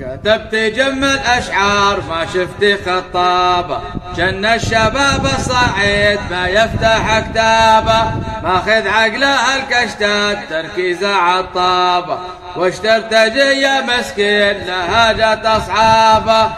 كتبت جم الأشعار ما شفت خطابة، جن الشباب الصعيد ما يفتح كتابة، ماخذ عقله الكشتات تركيزه عالطابة، واشترت جيه مسكين لهجة أصحابه.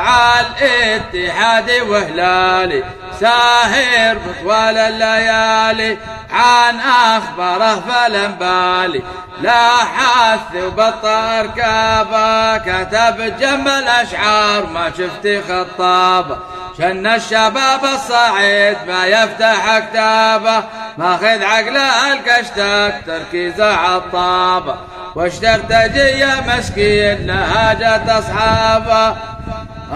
عال اتحادي وهلالي ساهر بطوال الليالي، عن أخباره فلم بالي لا حث وبطأ ركابه، كتب جم الأشعار ما شفت خطابه، شن الشباب الصعيد ما يفتح كتابه، ماخذ عقله الكشتاك تركيزه عالطابه، واشترت جيه مسكين لهجة أصحابه.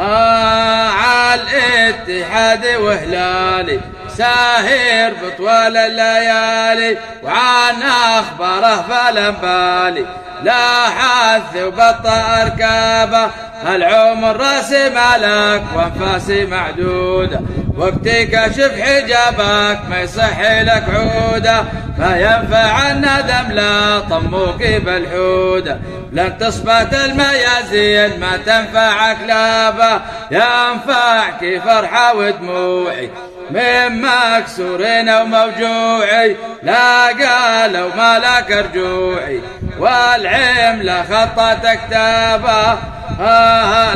عال الاتحاد وهلالي ساهر بطوال الليالي، وعن أخباره فلم بالي لا حث وبطأ ركابه، العمر راسي ملك وانفاسي معدودة، وقتي كشف حجابك ما يصح لك عودة، ما ينفع الندم لا طموكي بالحودة، لن تصبت الميازين ما تنفع كلابة، ينفعك فرحة ودموعي من مكسورين وموجوعي، لا قالوا ما لك رجوعي والعملة خطتك تابة،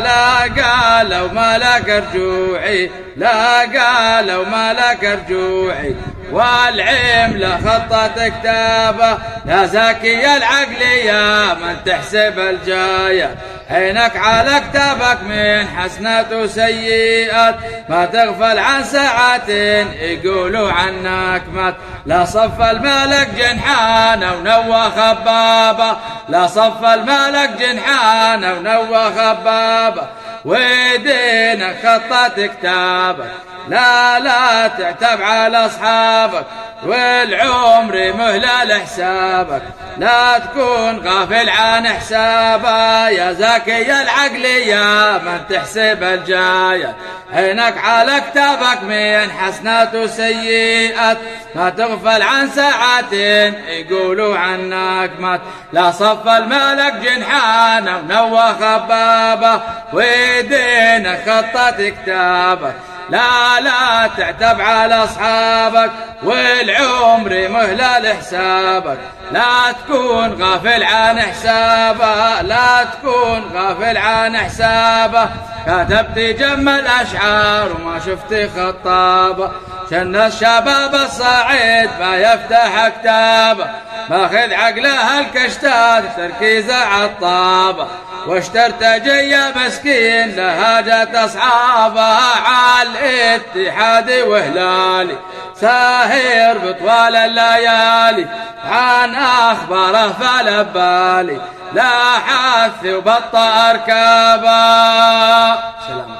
لا قالوا ما لك رجوعي، لا قالوا ما لك رجوعي والعملة خطتك تابة، يا زكي العقلية من تحسب الجاية، عينك على كتابك من حسنات وسيئات، ما تغفل عن ساعات يقولوا عنك مات، لا صف الملك جنحانه ونوى خبابه، لا صف الملك جنحانه ونوى خبابه، ودينك خطة كتابك لا تعتب على أصحابك، والعمر مهلة لحسابك لا تكون غافل عن حسابه، يا زكي العقلية من تحسب الجاية، عينك على كتابك من حسنات وسيئات، ما تغفل عن ساعات يقولوا عنك مات، لا صف الملك جنحانه ونوى خبابه، ودينك خطة كتابك لا تعتب على أصحابك، والعمر مهلة لحسابك لا تكون غافل عن حسابه، لا تكون غافل عن حسابه، كتبت جم الأشعار وما شفت خطابه، شن الشباب الصعيد ما يفتح كتابه، ماخذ عقله الكشتات تركيزه عالطابه، واشترت جيه مسكين لهجة أصحابه. عال الاتحاد وهلالي ساهر بطوال الليالي، عن أخباره فلم بالي لا حث وبطأ ركابه.